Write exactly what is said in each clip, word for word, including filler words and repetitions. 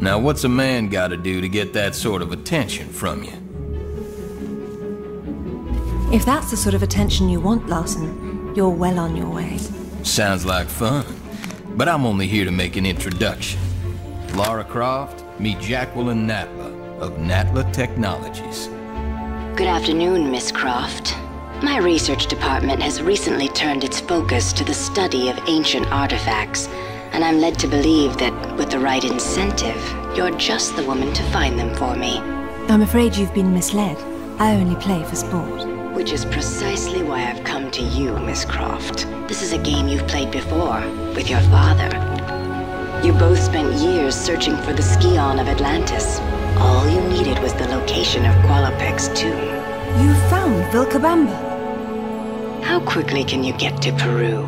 Now what's a man gotta do to get that sort of attention from you? If that's the sort of attention you want, Larson, you're well on your way. Sounds like fun, but I'm only here to make an introduction. Lara Croft, meet Jacqueline Natla of Natla Technologies. Good afternoon, Miss Croft. My research department has recently turned its focus to the study of ancient artifacts, and I'm led to believe that, with the right incentive, you're just the woman to find them for me. I'm afraid you've been misled. I only play for sport. Which is precisely why I've come to you, Miss Croft. This is a game you've played before, with your father. You both spent years searching for the Scion of Atlantis. All you needed was the location of Qualopec's tomb. You found Vilcabamba. How quickly can you get to Peru?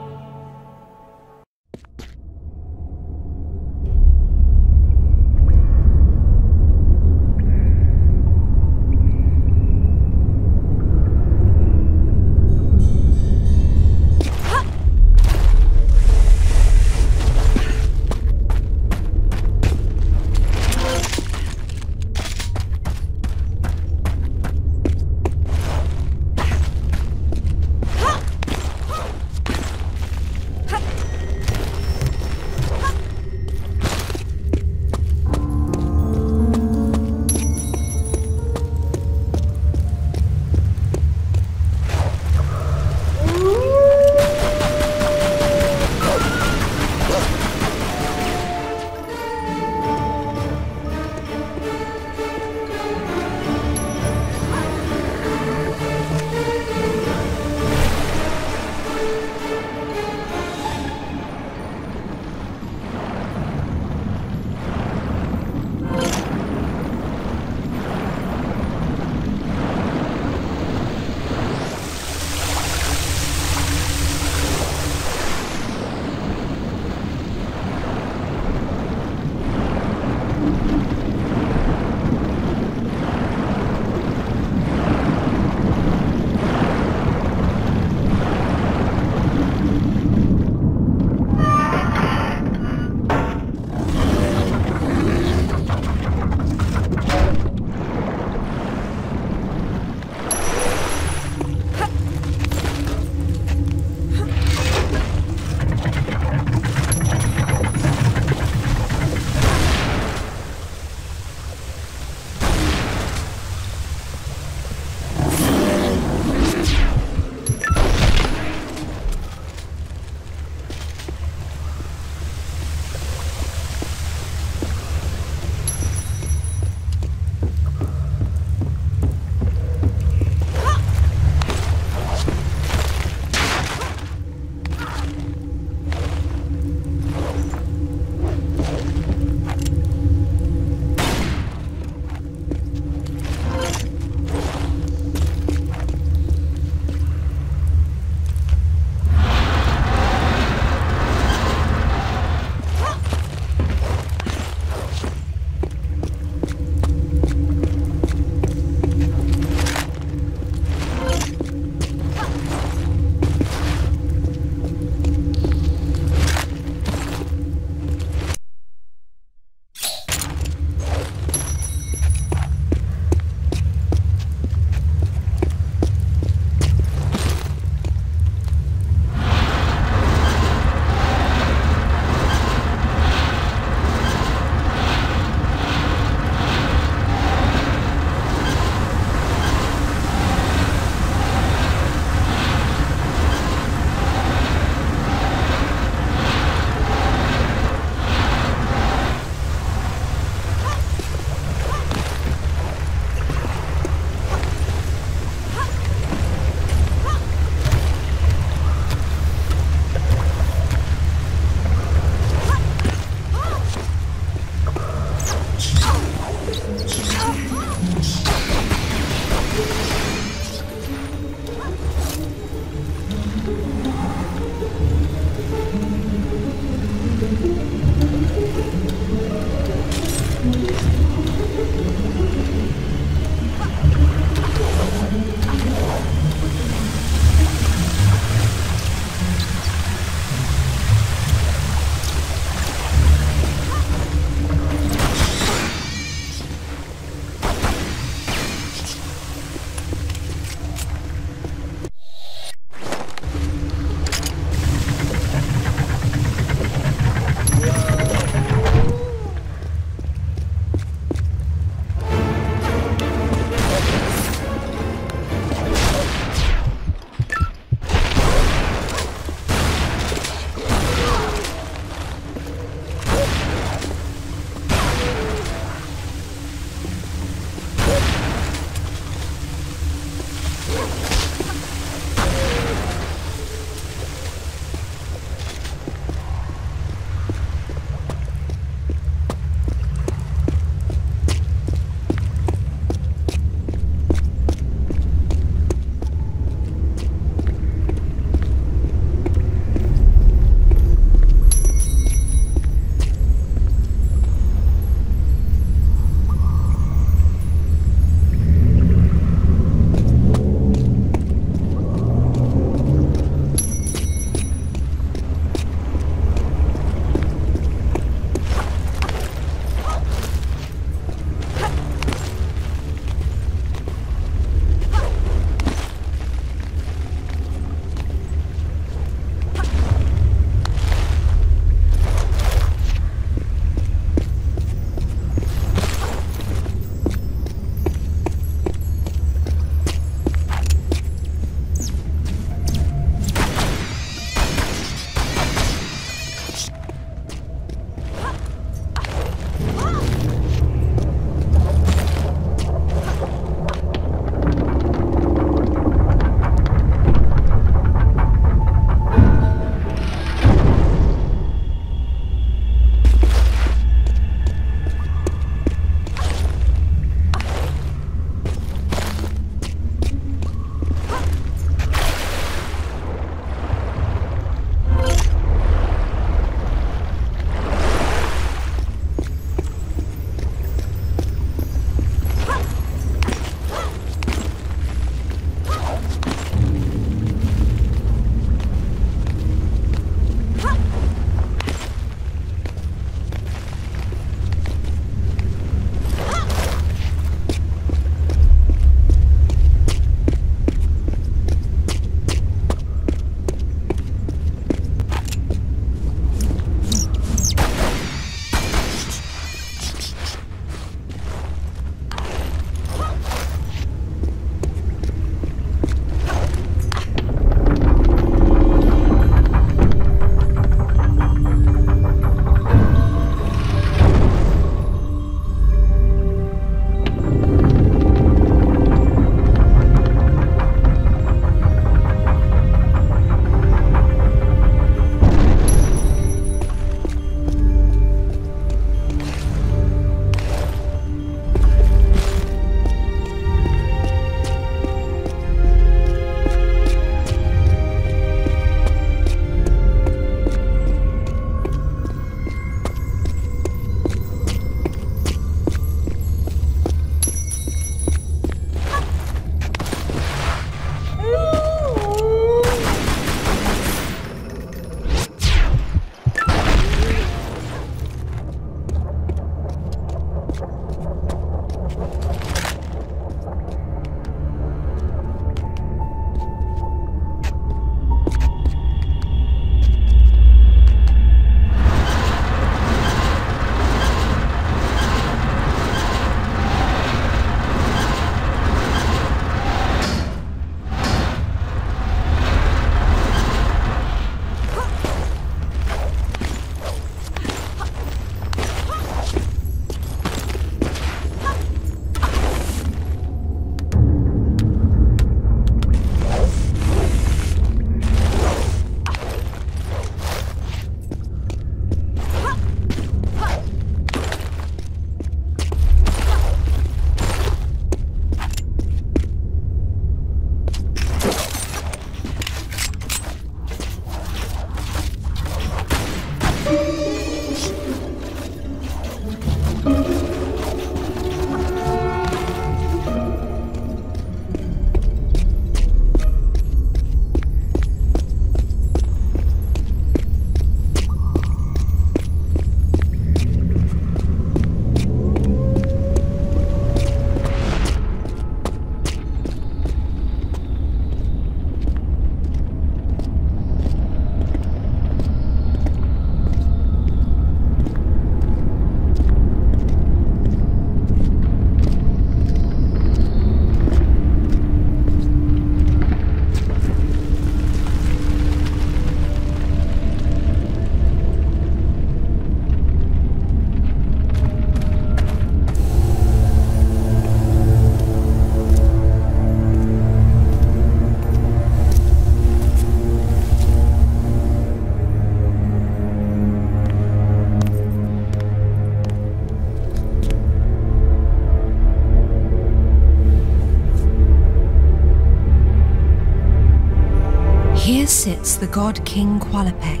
sits the god King Qualopec,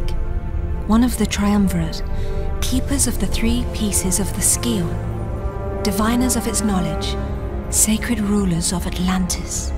one of the Triumvirate, keepers of the three pieces of the Scion, diviners of its knowledge, sacred rulers of Atlantis.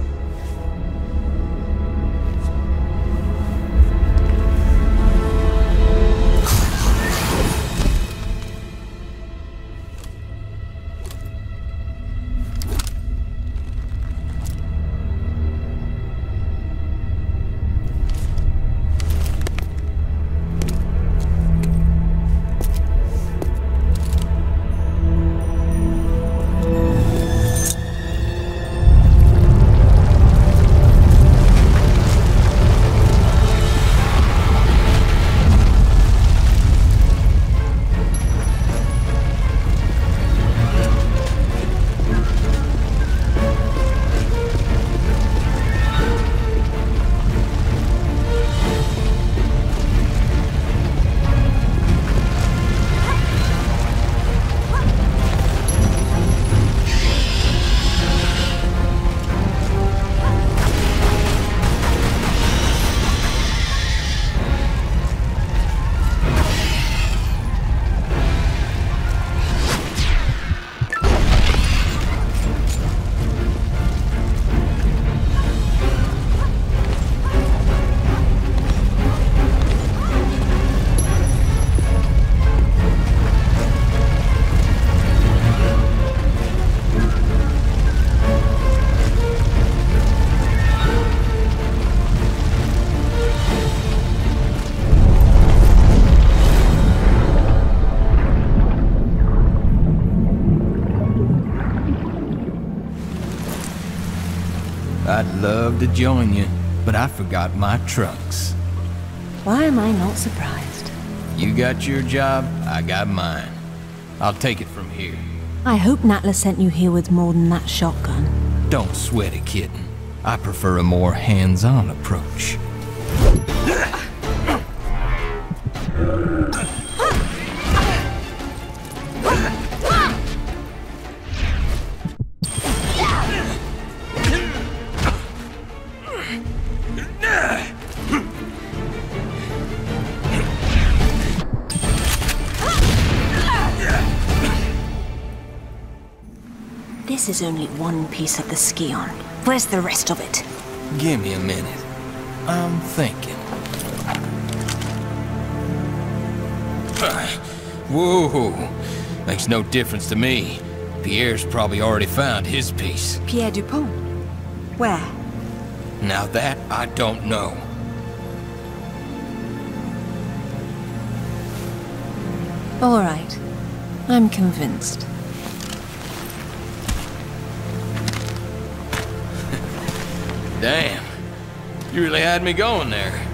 I'd love to join you, but I forgot my trunks. Why am I not surprised? You got your job, I got mine. I'll take it from here. I hope Natla sent you here with more than that shotgun. Don't sweat it, kitten. I prefer a more hands-on approach. This is only one piece of the Scion. Where's the rest of it? Give me a minute. I'm thinking. Uh, whoa. Makes no difference to me. Pierre's probably already found his piece. Pierre Dupont? Where? Now that I don't know. All right. I'm convinced. Damn, you really had me going there.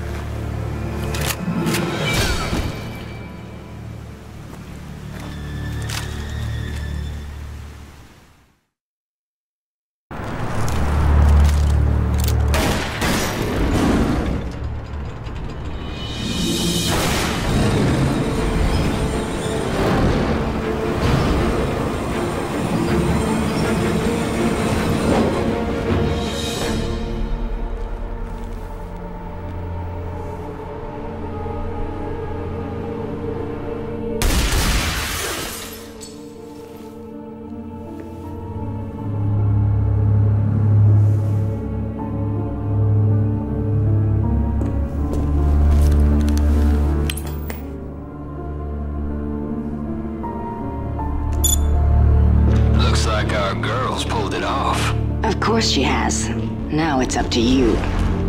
She has. Now it's up to you.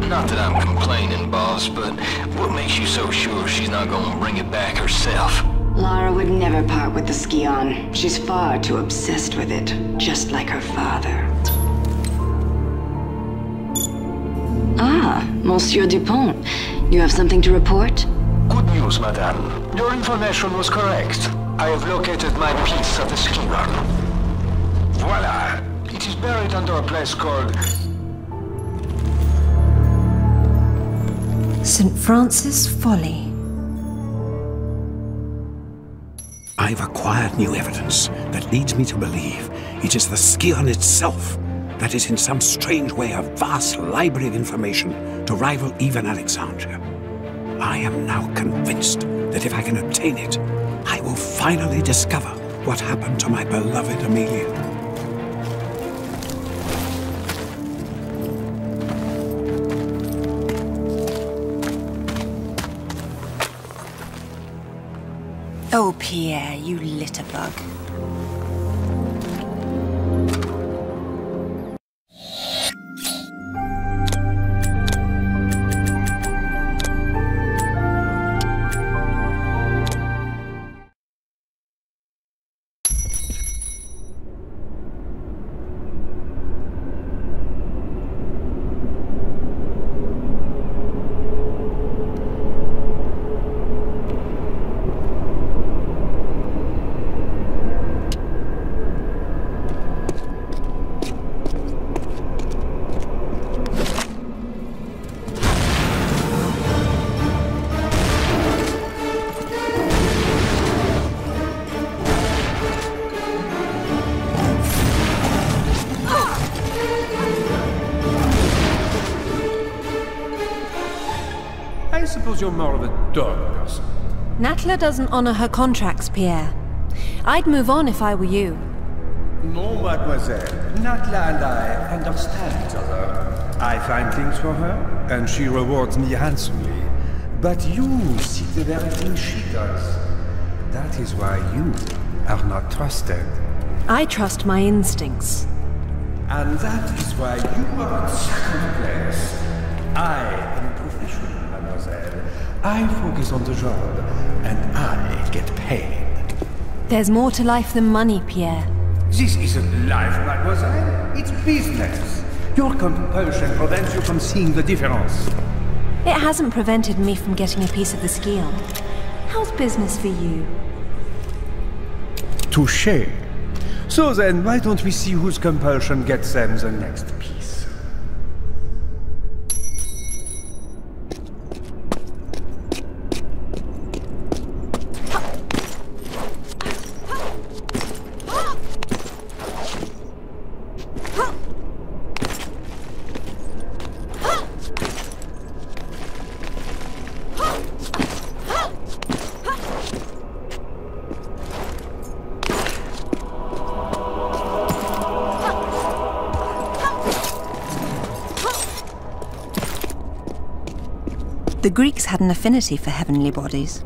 Not that I'm complaining, boss, but what makes you so sure she's not gonna bring it back herself? Lara would never part with the Scion. She's far too obsessed with it, just like her father. Ah, Monsieur Dupont. You have something to report? Good news, madame. Your information was correct. I have located my piece of the Scion. Voila! It is buried under a place called Saint Francis Folly. I've acquired new evidence that leads me to believe it is the Scion itself that is in some strange way a vast library of information to rival even Alexandria. I am now convinced that if I can obtain it, I will finally discover what happened to my beloved Amelia. Oh, Pierre, you litterbug. You're more of a dog person. Natla doesn't honor her contracts, Pierre. I'd move on if I were you. No, mademoiselle. Natla and I understand each other. I find things for her, and she rewards me handsomely. But you seek the very thing she does. That is why you are not trusted. I trust my instincts. And that is why you are in second place. I am a professional. I focus on the job, and I get paid. There's more to life than money, Pierre. This isn't life, mademoiselle. It's business. Your compulsion prevents you from seeing the difference. It hasn't prevented me from getting a piece of the skill. How's business for you? Touché. So then, why don't we see whose compulsion gets them the next piece? The Greeks had an affinity for heavenly bodies.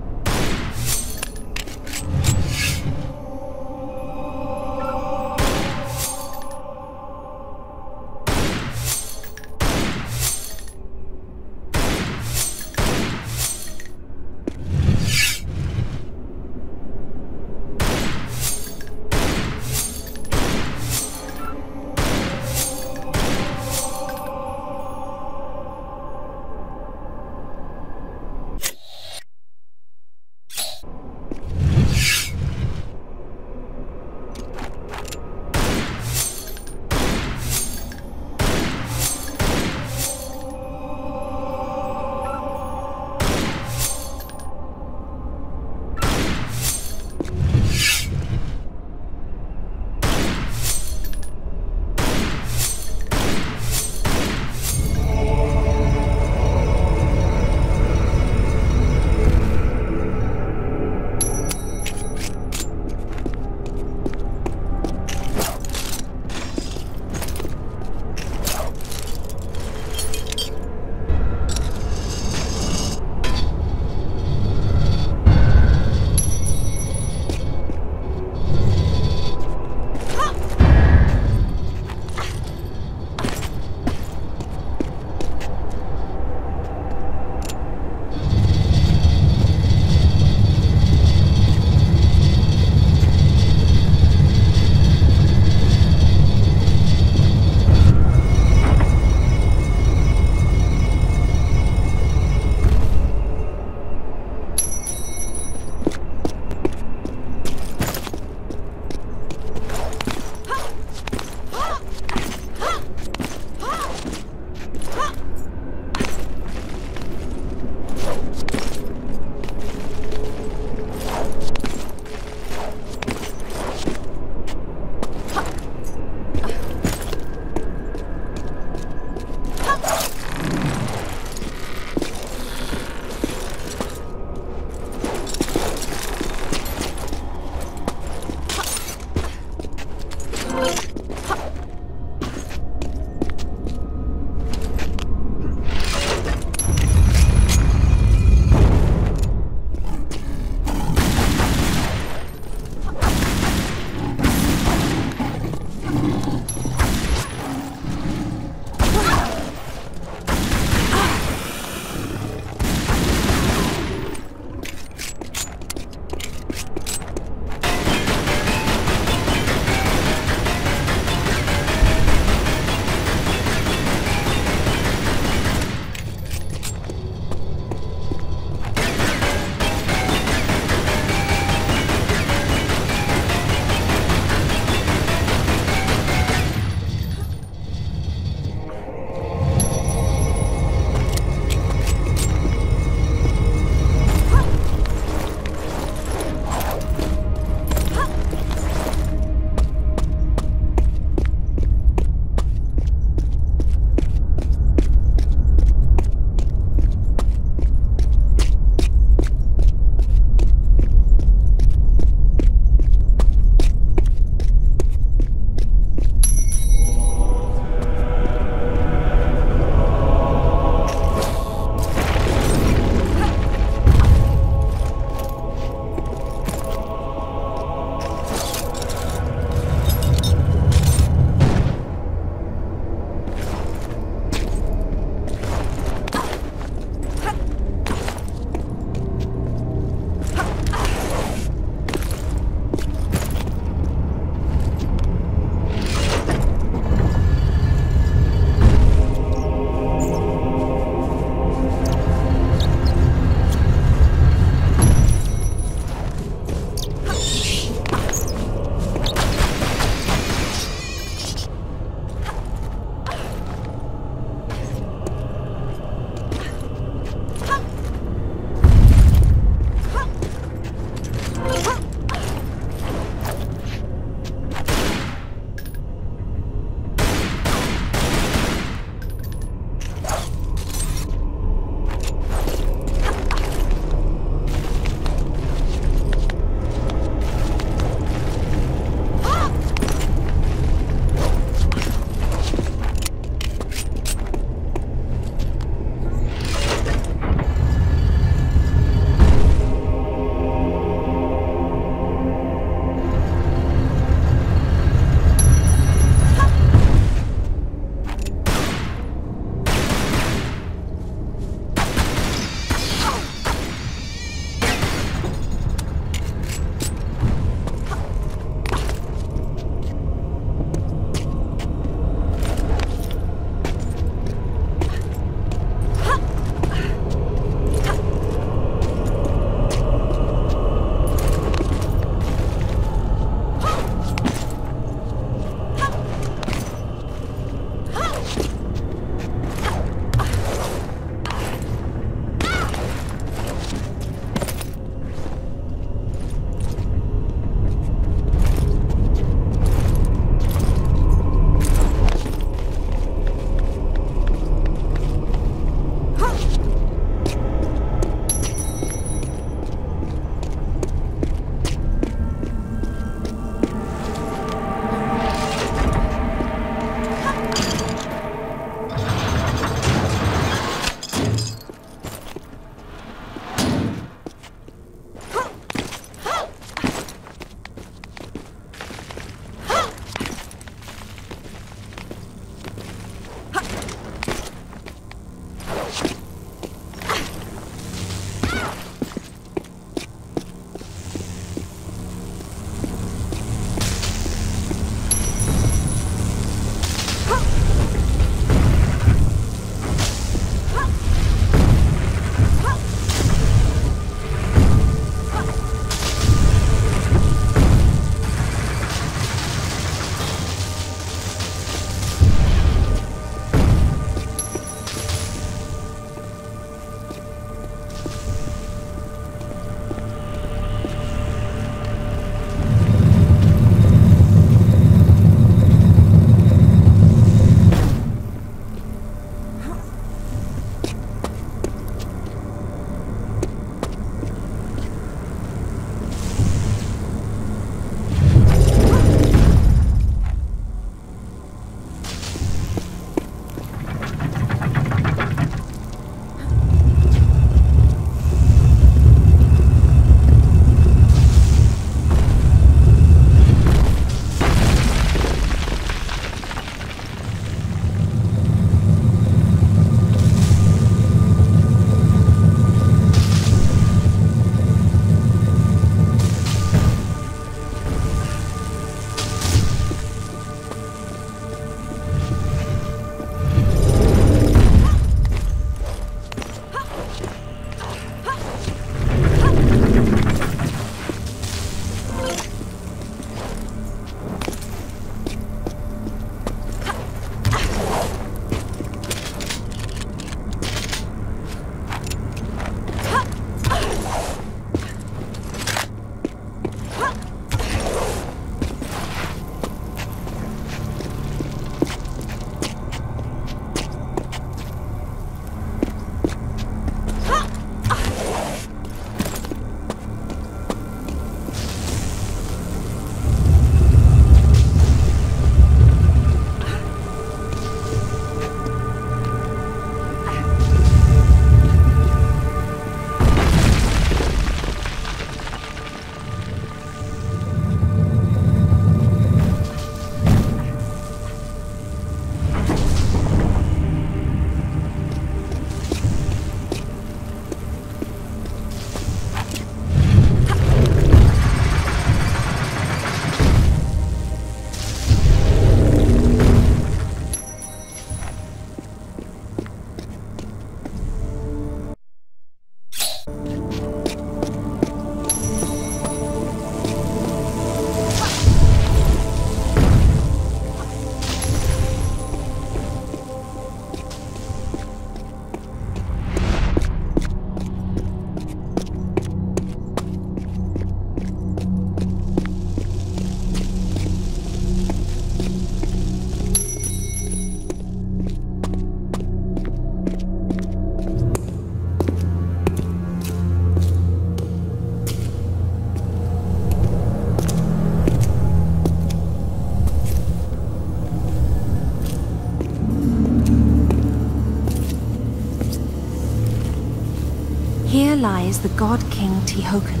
Here lies the god-king Tihocan,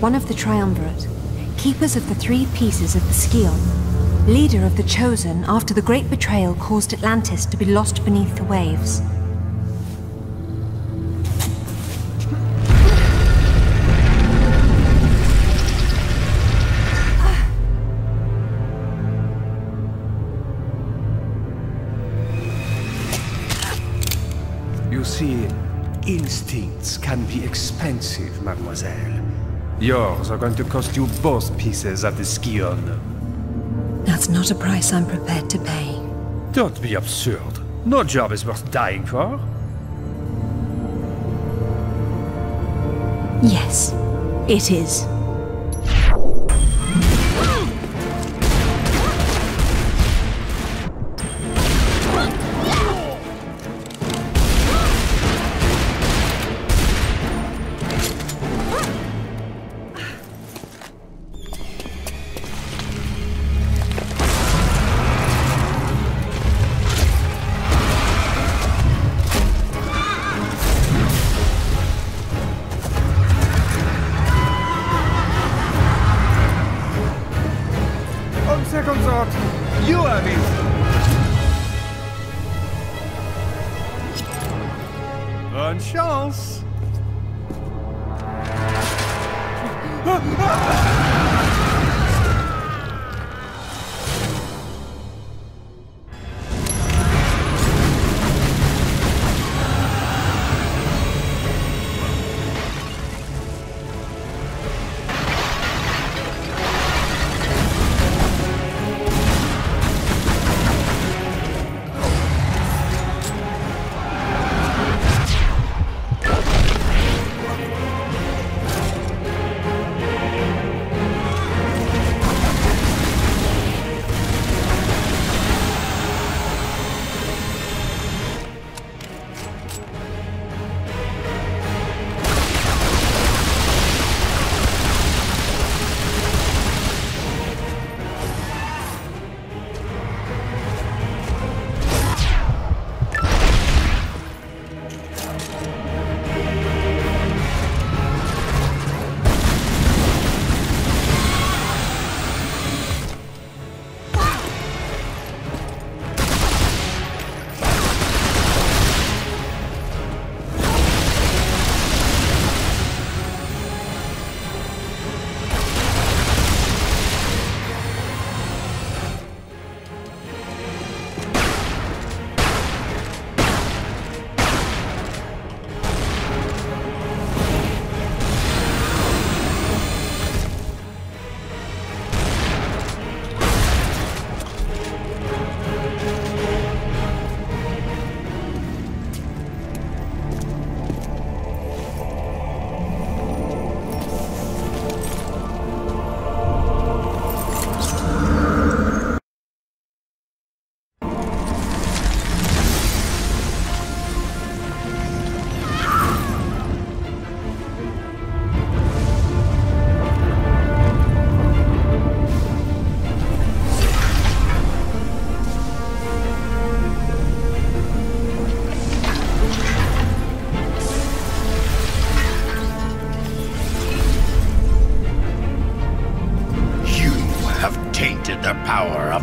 one of the Triumvirate, keepers of the three pieces of the Scion, leader of the Chosen after the great betrayal caused Atlantis to be lost beneath the waves. You see, instincts can be expensive, mademoiselle. Yours are going to cost you both pieces of the Scion. That's not a price I'm prepared to pay. Don't be absurd. No job is worth dying for. Yes, it is.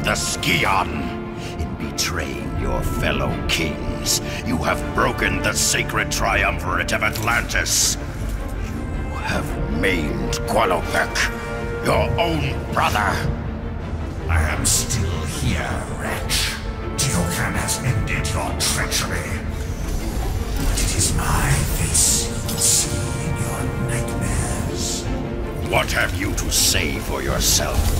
The Scion! In betraying your fellow kings, you have broken the sacred triumvirate of Atlantis. You have maimed Qualopec, your own brother. I am still here, wretch. Tihocan has ended your treachery. But it is my face you see in your nightmares. What have you to say for yourself?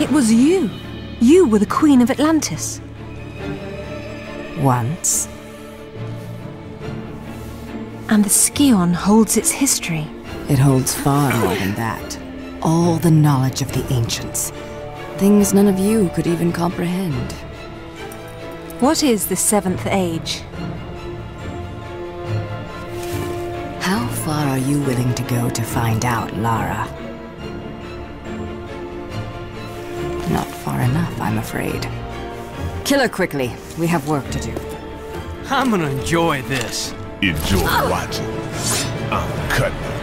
It was you. You were the Queen of Atlantis. Once. And the Scion holds its history. It holds far more than that. All the knowledge of the ancients. Things none of you could even comprehend. What is the Seventh Age? How far are you willing to go to find out, Lara? Not far enough, I'm afraid. Kill her quickly. We have work to do. I'm gonna enjoy this. Enjoy watching. I'm cutting her.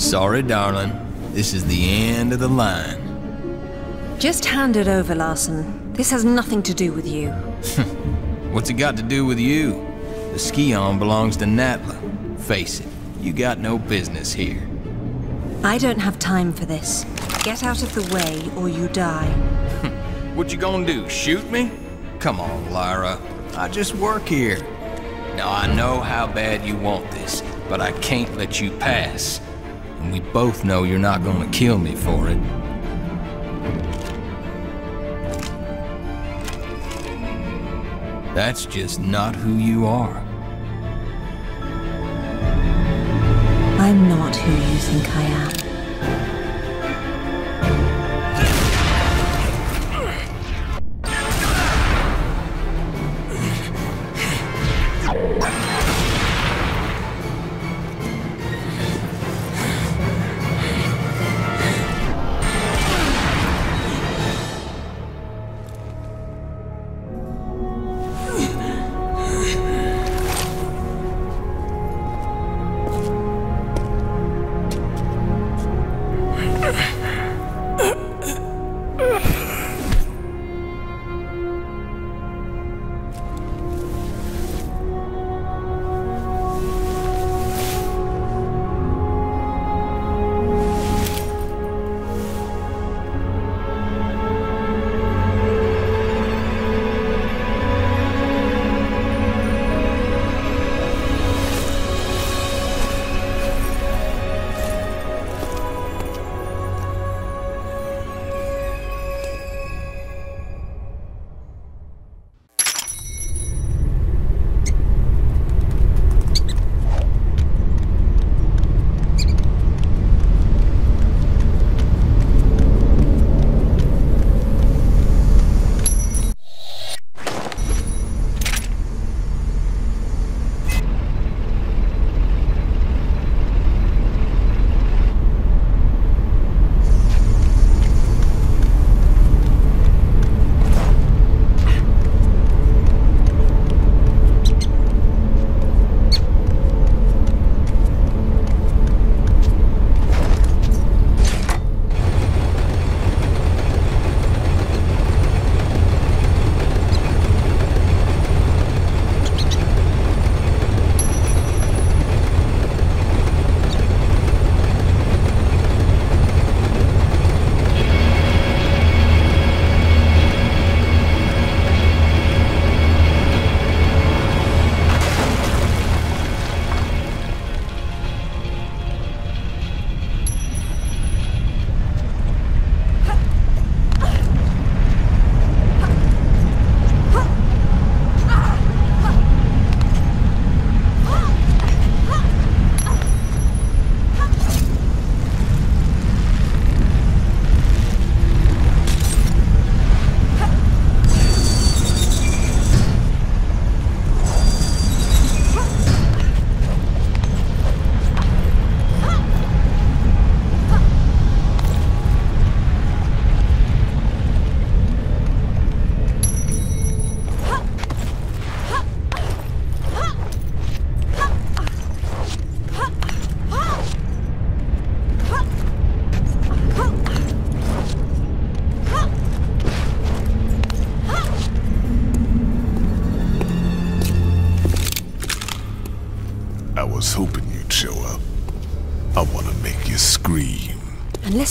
Sorry, darling. This is the end of the line. Just hand it over, Larson. This has nothing to do with you. What's it got to do with you? The Scion belongs to Natla. Face it, you got no business here. I don't have time for this. Get out of the way or you die. What you gonna do, shoot me? Come on, Lyra. I just work here. Now I know how bad you want this, but I can't let you pass. And we both know you're not gonna kill me for it. That's just not who you are. I'm not who you think I am.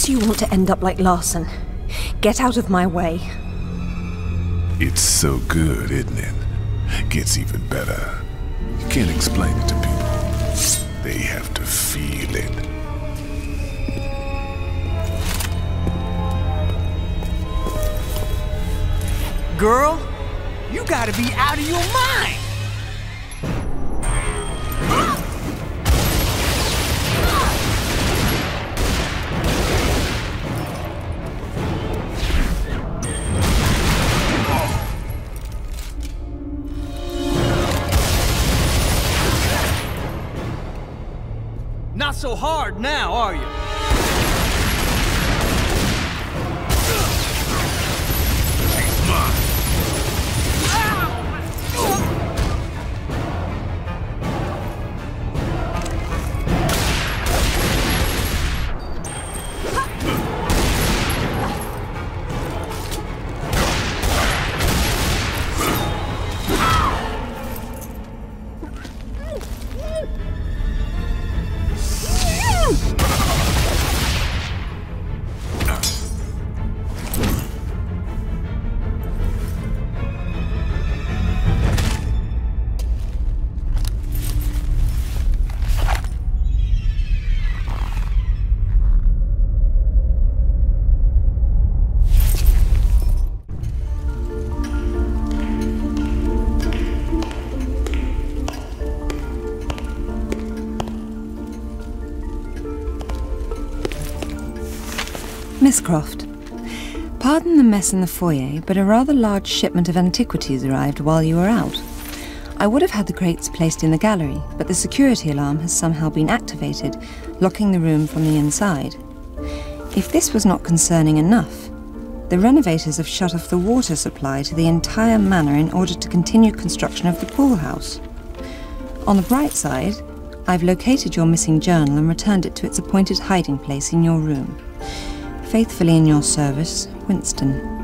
You want to end up like Larson. Get out of my way. It's so good, isn't it? Gets even better. You can't explain it to people. They have to feel it. Girl, you gotta be out of your mind! So hard now, are you? Miss Croft, pardon the mess in the foyer, but a rather large shipment of antiquities arrived while you were out. I would have had the crates placed in the gallery, but the security alarm has somehow been activated, locking the room from the inside. If this was not concerning enough, the renovators have shut off the water supply to the entire manor in order to continue construction of the pool house. On the bright side, I've located your missing journal and returned it to its appointed hiding place in your room. Faithfully in your service, Winston.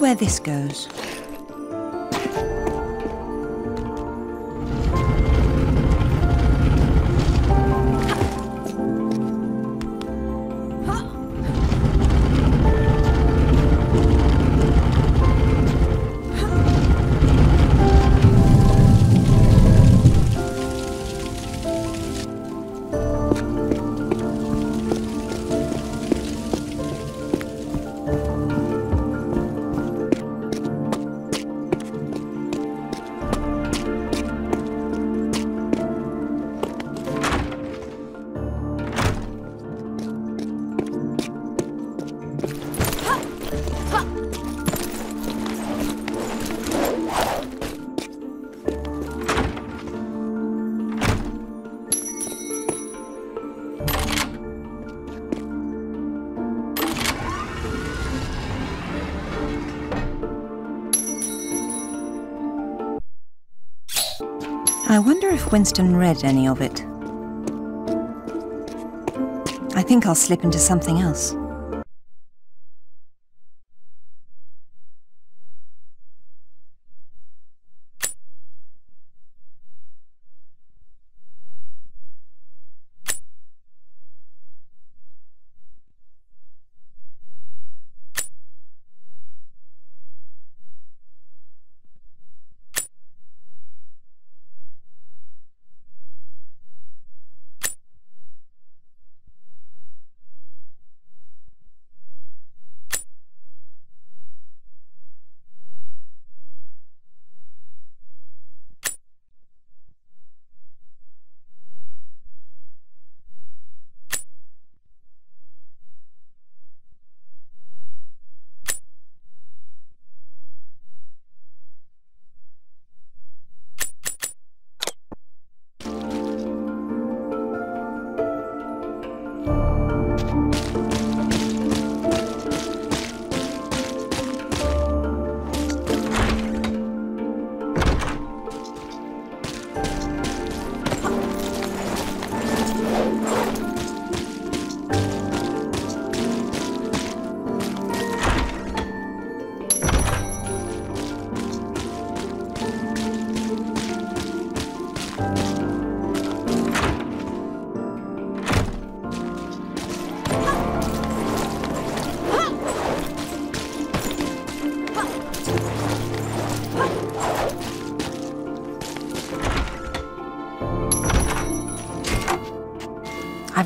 Where this goes. I wonder if Winston read any of it. I think I'll slip into something else.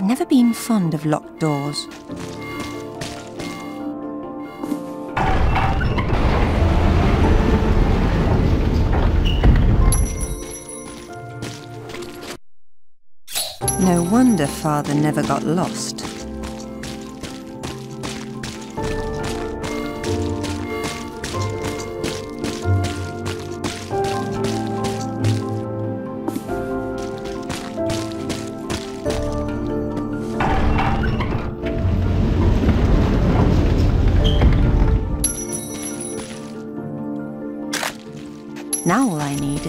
Never been fond of locked doors. No wonder Father never got lost.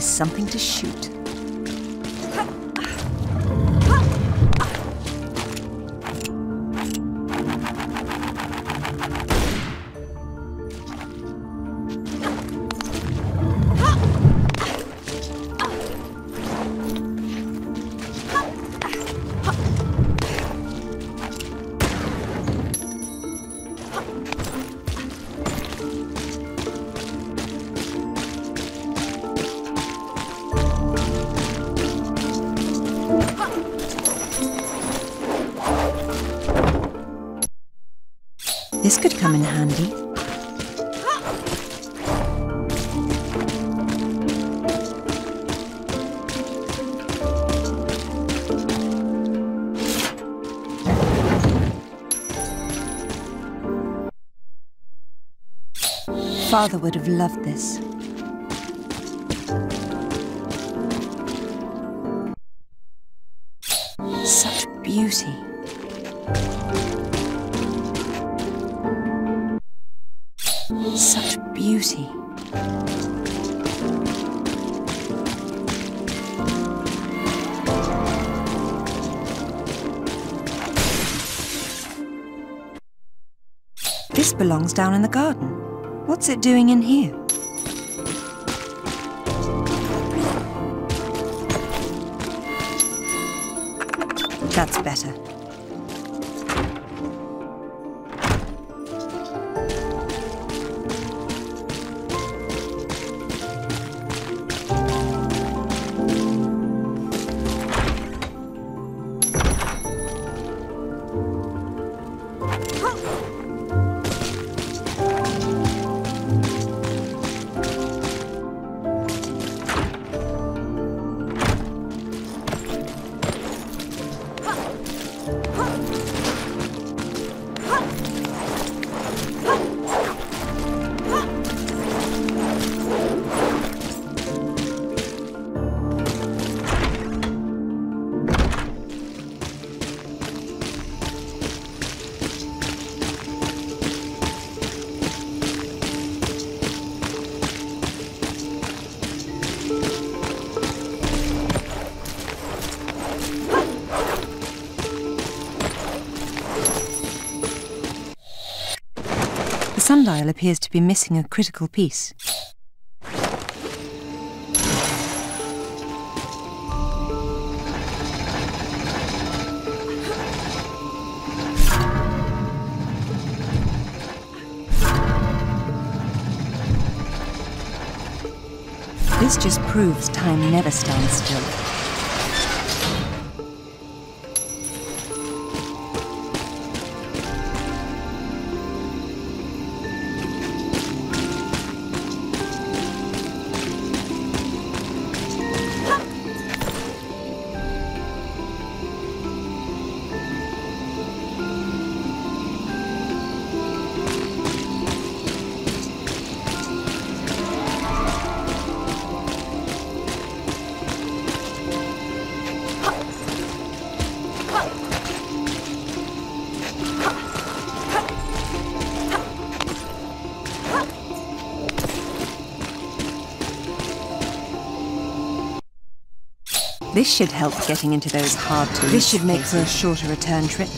Something to shoot. could come in handy. Father would have loved this. Such beauty. Such beauty. This belongs down in the garden. What's it doing in here? That's better. The sundial appears to be missing a critical piece. This just proves time never stands still. This should help getting into those hard to reach. This should make for a shorter return trip.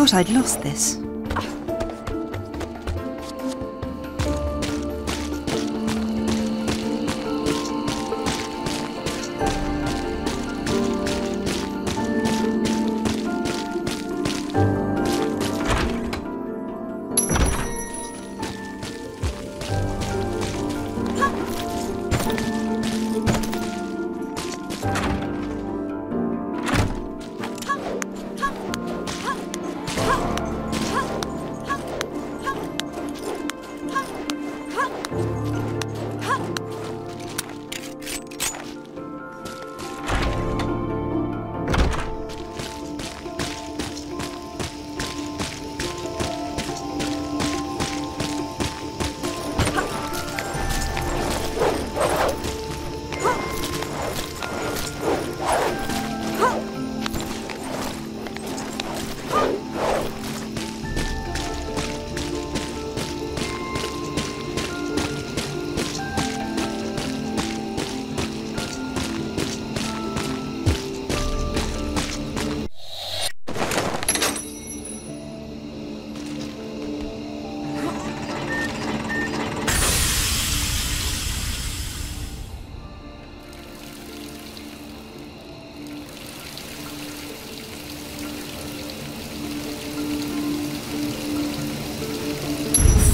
thought I'd lost this.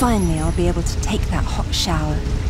Finally, I'll be able to take that hot shower.